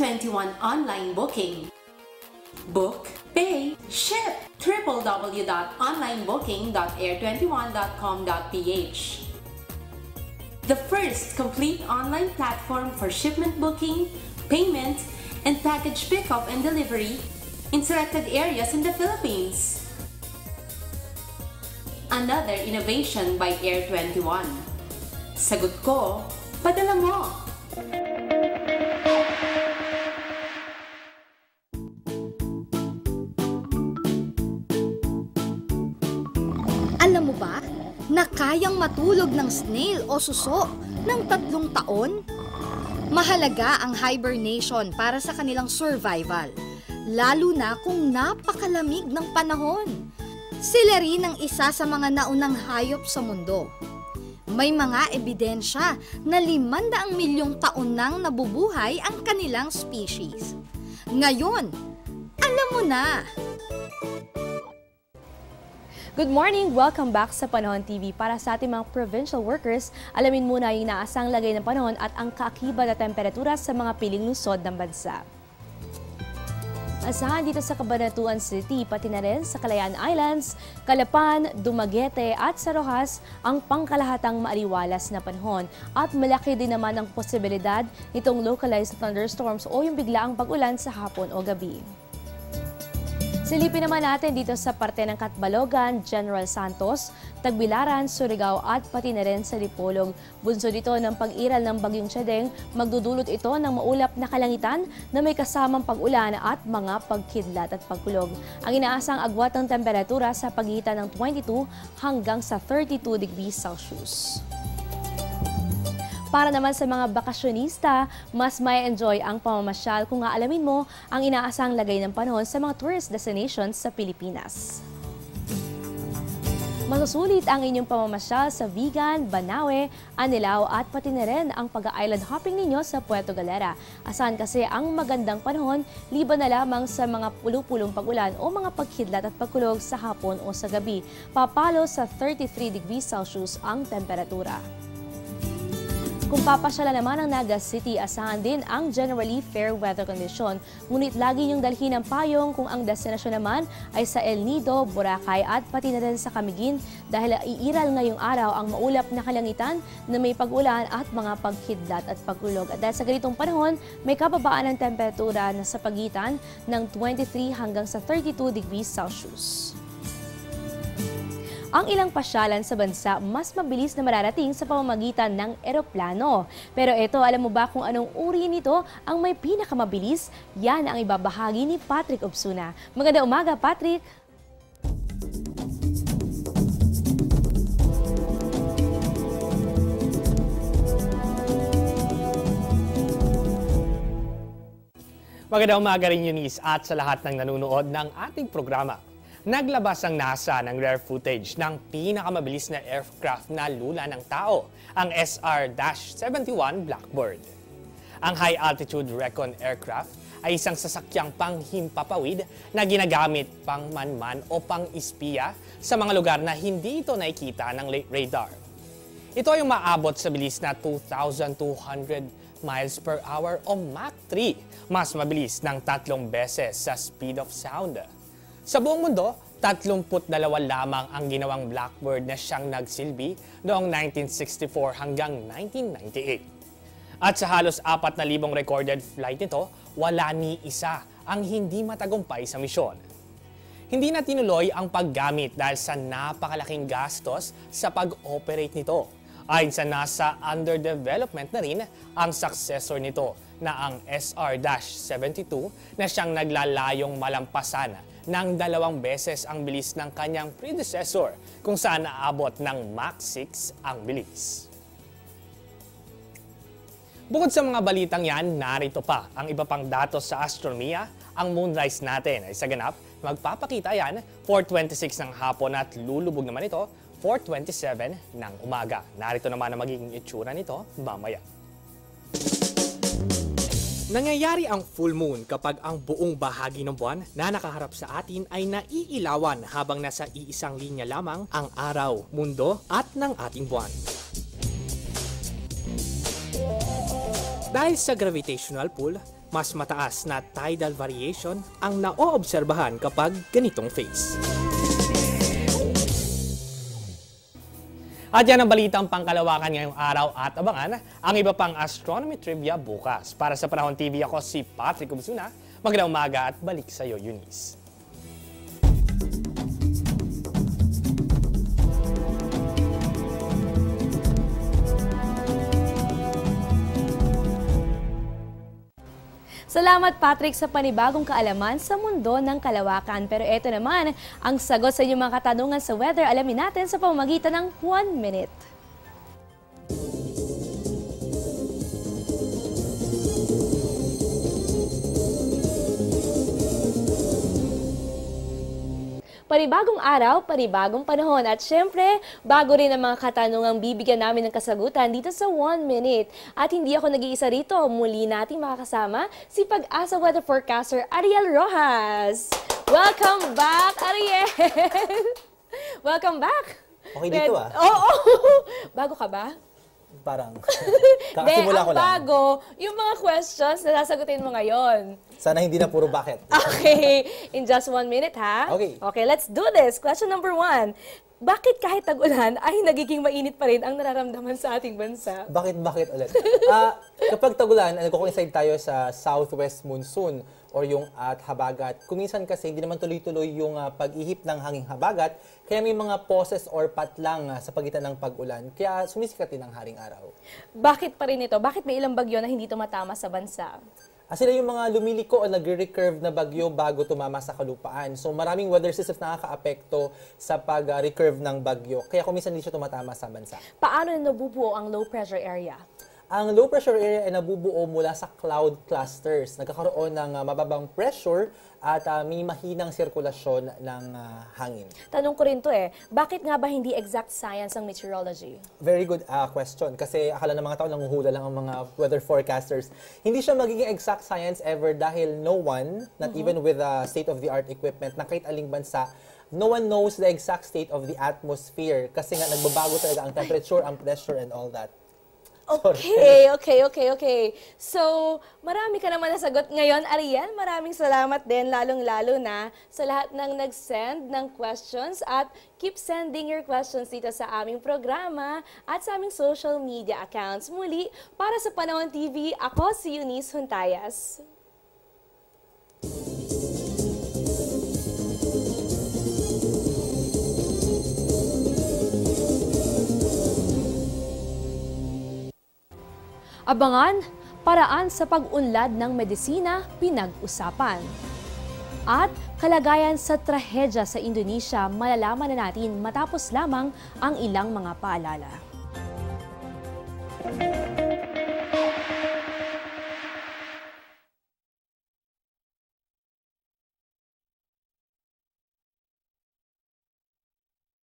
Air21 online booking. Book, pay, ship. www.onlinebooking.air21.com.ph. The first complete online platform for shipment booking, payment, and package pickup and delivery in selected areas in the Philippines. Another innovation by Air21. Sagot ko, padala mo! Alam mo ba na kayang matulog ng snail o suso ng 3 taon? Mahalaga ang hibernation para sa kanilang survival, lalo na kung napakalamig ng panahon. Sila rin ang isa sa mga naunang hayop sa mundo. May mga ebidensya na 500 milyong taon nang nabubuhay ang kanilang species. Ngayon, alam mo na! Good morning! Welcome back sa Panahon.TV. Para sa ating mga provincial workers, alamin muna yung inaasang lagay ng panahon at ang kaakibat na temperatura sa mga piling lungsod ng bansa. Asahan dito sa Cabanatuan City, pati na rin sa Kalayaan Islands, Calapan, Dumaguete at sa Rojas ang pangkalahatang maaliwalas na panahon. At malaki din naman ang posibilidad nitong localized thunderstorms o yung biglaang pag-ulan sa hapon o gabi. Silipin naman natin dito sa parte ng Katbalogan, General Santos, Tagbilaran, Surigao at pati na rin sa Dipolog. Bunso dito ng pag-iral ng Bagyong Tsedeng, magdudulot ito ng maulap na kalangitan na may kasamang pag-ulan at mga pagkidlat at pagkulog. Ang inaasang agwat ng temperatura sa pagitan ng 22 hanggang sa 32 degrees Celsius. Para naman sa mga bakasyonista, mas may enjoy ang pamamasyal kung aalamin mo ang inaasang lagay ng panahon sa mga tourist destinations sa Pilipinas. Masusulit ang inyong pamamasyal sa Vigan, Banaue, Anilao at pati na rin ang pag-island hopping ninyo sa Puerto Galera. Asahan kasi ang magandang panahon liban na lamang sa mga pulupulong pag-ulan o mga pagkidlat at pagkulog sa hapon o sa gabi. Papalo sa 33 degrees Celsius ang temperatura. Kung papasyalan naman ang Naga City, asahan din ang generally fair weather condition. Ngunit lagi niyong dalhin ang payong kung ang destinasyon naman ay sa El Nido, Boracay at pati na rin sa Camiguin dahil iiral ngayong araw ang maulap na kalangitan na may pag-ulan at mga pagkidlat at pagkulog. At dahil sa ganitong panahon, may kababaan ng temperatura na sa pagitan ng 23 hanggang sa 32 degrees Celsius. Ang ilang pasyalan sa bansa mas mabilis na mararating sa pamamagitan ng eroplano. Pero ito, alam mo ba kung anong uri nito ang may pinakamabilis? Yan ang ibabahagi ni Patrick Obsuña. Magandang umaga, Patrick! Magandang umaga rin, Eunice, at sa lahat ng nanonood ng ating programa. Naglabas ang NASA ng rare footage ng pinakamabilis na aircraft na lula ng tao, ang SR-71 Blackbird. Ang high-altitude recon aircraft ay isang sasakyang panghimpapawid na ginagamit pang manman o pang-ispiya sa mga lugar na hindi ito nakikita ng radar. Ito ay umaabot sa bilis na 2,200 miles per hour o Mach 3, mas mabilis ng 3 beses sa speed of sound. Sa buong mundo, 32 lamang ang ginawang Blackbird na siyang nagsilbi noong 1964 hanggang 1998. At sa halos 4,000 recorded flight nito, wala ni isa ang hindi matagumpay sa misyon. Hindi na tinuloy ang paggamit dahil sa napakalaking gastos sa pag-operate nito. Ayon sa NASA, under development na rin ang successor nito na ang SR-72 na siyang naglalayong malampasan ng 2 beses ang bilis ng kanyang predecessor kung saan naabot ng Mach 6 ang bilis. Bukod sa mga balitang yan, narito pa ang iba pang datos sa astronomiya. Ang moonrise natin ay sa ganap, magpapakita yan 4:26 ng hapon at lulubog naman ito 4:27 ng umaga. Narito naman ang magiging itsura nito mamaya. Nangyayari ang full moon kapag ang buong bahagi ng buwan na nakaharap sa atin ay naiilawan habang nasa iisang linya lamang ang araw, mundo at ng ating buwan. Dahil sa gravitational pull, mas mataas na tidal variation ang naoobserbahan kapag ganitong phase. At yan ang balitang pangkalawakan ngayong araw at abangan ang iba pang astronomy trivia bukas. Para sa Panahon TV, ako si Patrick Obsuña. Magandang umaga at balik sa iyo, Eunice. Salamat Patrick sa panibagong kaalaman sa mundo ng kalawakan. Pero ito naman ang sagot sa inyong mga katanungan sa weather. Alamin natin sa pamamagitan ng 1 minute. Panibagong araw, panibagong panahon at syempre, bago rin ang mga katanungang bibigyan namin ng kasagutan dito sa 1 minute. At hindi ako nag-iisa rito, muli nating makakasama si PAGASA Weather Forecaster Ariel Rojas. Welcome back, Ariel! Welcome back! Okay dito ah. Oo. Bago ka ba? Parang, kakasimula ko lang. Bago, yung mga questions na sasagutin mo ngayon. Sana hindi na puro bakit. Okay, in just 1 minute ha? Okay. Okay, let's do this. Question number 1. Bakit kahit tag-ulan ay nagiging mainit pa rin ang nararamdaman sa ating bansa? Bakit ulit? Kapag tag-ulan, nagko-coincide tayo sa Southwest Monsoon or yung at habagat. Kuminsan kasi hindi naman tuloy-tuloy yung pag-ihip ng hanging habagat, kaya may mga pauses or patlang sa pagitan ng pag-ulan. Kaya sumisikat din ang haring araw. Bakit pa rin ito? Bakit may ilang bagyo na hindi tumatama sa bansa? Sila yung mga lumiliko o nagre-recurve na bagyo bago tumama sa kalupaan. So maraming weather systems na nakakaapekto sa pag-recurve ng bagyo. Kaya kung minsan hindi siya tumatama sa bansa. Paano na nabubuo ang low pressure area? Ang low pressure area ay nabubuo mula sa cloud clusters. Nagkakaroon ng mababang pressure at may mahinang sirkulasyon ng hangin. Tanong ko rin to bakit nga ba hindi exact science ang meteorology? Very good question. Kasi akala ng mga tao nanguhula lang ang mga weather forecasters. Hindi siya magiging exact science ever dahil no one, not even with state-of-the-art equipment na kahit aling bansa, no one knows the exact state of the atmosphere. Kasi nga nagbabago talaga ang temperature, ang pressure, and all that. Okay. So, marami ka naman nasagot ngayon, Ariel. Maraming salamat din, lalong-lalo na sa lahat ng nag-send ng questions at keep sending your questions dito sa aming programa at sa aming social media accounts. Muli, para sa Panahon TV, ako si Eunice Huntayas. Abangan, paraan sa pag-unlad ng medisina pinag-usapan. At kalagayan sa trahedya sa Indonesia, malalaman na natin matapos lamang ang ilang mga paalala.